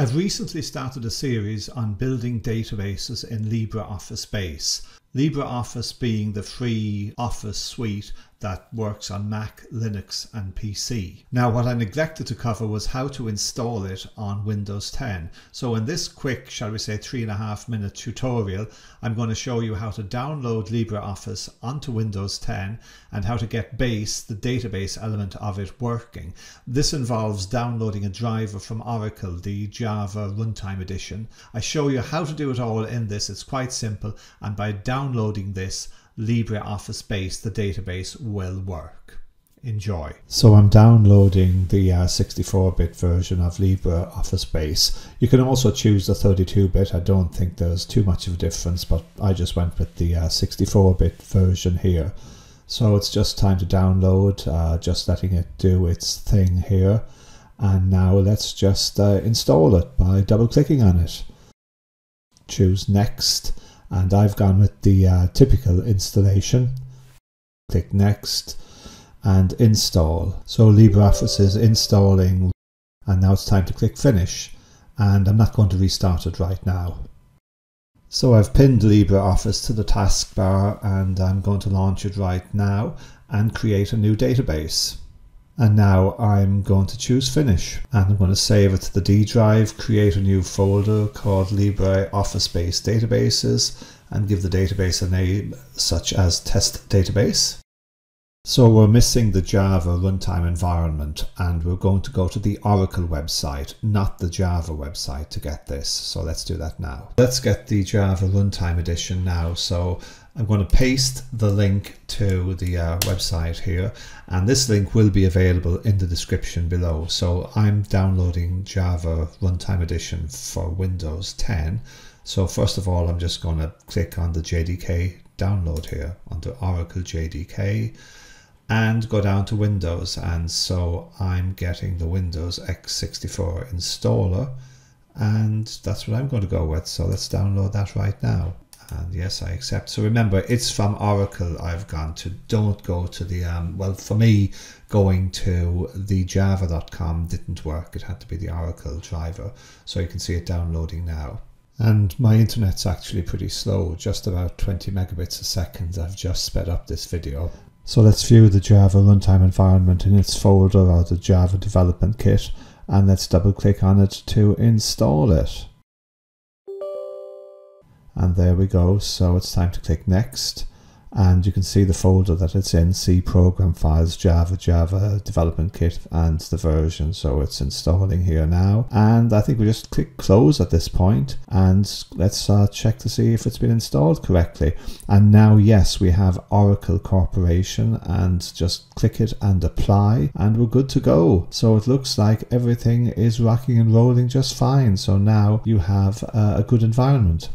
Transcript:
I've recently started a series on building databases in LibreOffice Base. LibreOffice being the free Office suite that works on Mac, Linux and PC. Now what I neglected to cover was how to install it on Windows 10. So in this quick, shall we say, 3.5 minute tutorial, I'm going to show you how to download LibreOffice onto Windows 10 and how to get Base, the database element of it, working. This involves downloading a driver from Oracle, the Java Runtime Edition. I show you how to do it all in this. It's quite simple, and by downloading this, LibreOffice Base, the database, will work. Enjoy. So I'm downloading the 64-bit version of LibreOffice Base. You can also choose the 32-bit. I don't think there's too much of a difference, but I just went with the 64-bit version here. So it's just time to download, just letting it do its thing here. And now let's just install it by double-clicking on it. Choose Next. And I've gone with the typical installation. Click Next and Install. So LibreOffice is installing, and now it's time to click Finish, and I'm not going to restart it right now. So I've pinned LibreOffice to the taskbar, and I'm going to launch it right now and create a new database. And now I'm going to choose Finish, and I'm going to save it to the D drive, create a new folder called LibreOffice Base Databases, and give the database a name such as Test Database. So we're missing the Java Runtime Environment, and we're going to go to the Oracle website, not the Java website, to get this. So let's do that now. Let's get the Java Runtime Edition now. So I'm going to paste the link to the website here, and this link will be available in the description below. So I'm downloading Java Runtime Edition for Windows 10. So first of all, I'm just going to click on the JDK download here, under Oracle JDK, and go down to Windows. And so I'm getting the Windows x64 installer, and that's what I'm going to go with. So let's download that right now. And yes, I accept. So remember, it's from Oracle I've gone to. Don't go to the, well, for me, going to the java.com didn't work. It had to be the Oracle driver. So you can see it downloading now. And my internet's actually pretty slow, just about 20 megabits a second. I've just sped up this video. So let's view the Java Runtime Environment in its folder, or the Java Development Kit, and let's double click on it to install it. And there we go. So it's time to click Next, and you can see the folder that it's in: C Program Files, Java, Java Development Kit, and the version. So it's installing here now, and I think we just click Close at this point, and let's check to see if it's been installed correctly. And now yes, we have Oracle Corporation, and just click it and Apply, and we're good to go. So it looks like everything is rocking and rolling just fine. So now you have a good environment.